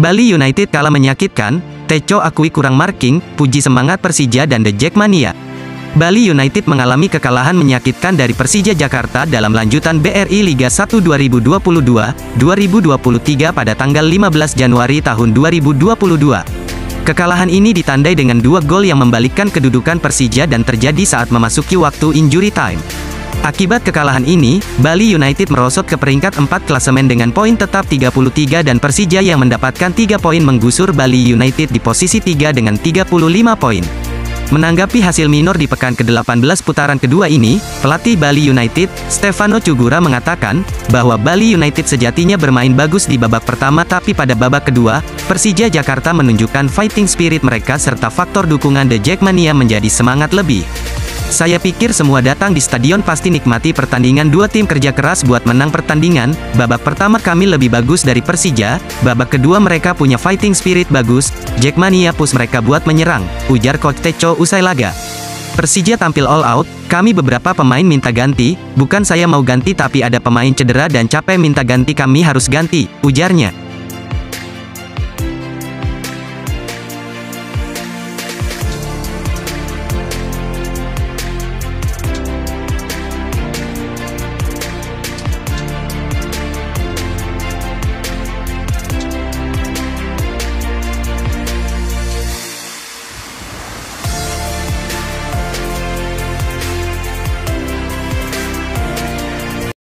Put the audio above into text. Bali United kalah menyakitkan, Teco akui kurang marking, puji semangat Persija dan The Jakmania. Bali United mengalami kekalahan menyakitkan dari Persija Jakarta dalam lanjutan BRI Liga 1 2022-2023 pada tanggal 15 Januari tahun 2022. Kekalahan ini ditandai dengan dua gol yang membalikkan kedudukan Persija dan terjadi saat memasuki waktu injury time. Akibat kekalahan ini, Bali United merosot ke peringkat 4 klasemen dengan poin tetap 33 dan Persija yang mendapatkan 3 poin menggusur Bali United di posisi 3 dengan 35 poin. Menanggapi hasil minor di pekan ke-18 putaran kedua ini, pelatih Bali United, Stefano Cugurra mengatakan, bahwa Bali United sejatinya bermain bagus di babak pertama tapi pada babak kedua, Persija Jakarta menunjukkan fighting spirit mereka serta faktor dukungan The Jakmania menjadi semangat lebih. Saya pikir semua datang di stadion pasti nikmati pertandingan, dua tim kerja keras buat menang pertandingan, babak pertama kami lebih bagus dari Persija, babak kedua mereka punya fighting spirit bagus, Jakmania push mereka buat menyerang, ujar Coach Teco usai laga. Persija tampil all out, kami beberapa pemain minta ganti, bukan saya mau ganti tapi ada pemain cedera dan capek minta ganti kami harus ganti, ujarnya.